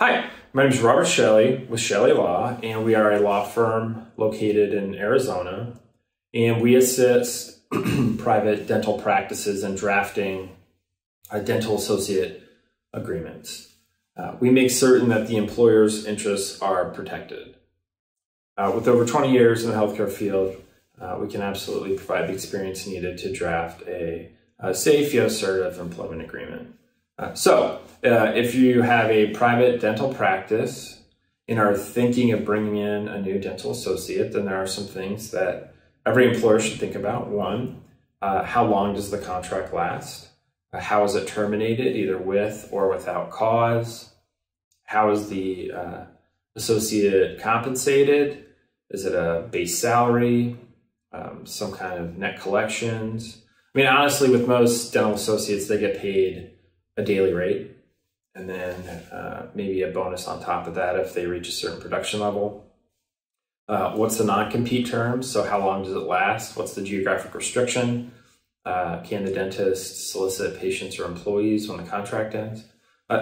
Hi, my name is Robert Chelle with Chelle Law, and we are a law firm located in Arizona, and we assist private dental practices in drafting dental associate agreements. We make certain that the employer's interests are protected. With over 20 years in the healthcare field, we can absolutely provide the experience needed to draft a safe yet assertive employment agreement. If you have a private dental practice and are thinking of bringing in a new dental associate, then there are some things that every employer should think about. One, how long does the contract last? How is it terminated, either with or without cause? How is the associate compensated? Is it a base salary? Some kind of net collections? I mean, honestly, with most dental associates, they get paid a daily rate, and then maybe a bonus on top of that if they reach a certain production level. What's the non-compete term? So how long does it last? What's the geographic restriction? Can the dentist solicit patients or employees when the contract ends?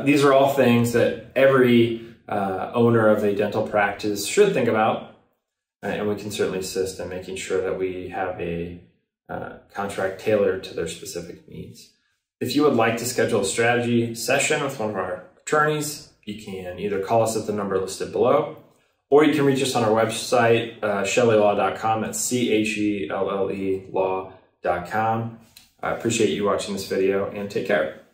These are all things that every owner of a dental practice should think about, and we can certainly assist in making sure that we have a contract tailored to their specific needs. If you would like to schedule a strategy session with one of our attorneys, you can either call us at the number listed below, or you can reach us on our website, chellelaw.com. That's C-H-E-L-L-E law.com. I appreciate you watching this video, and take care.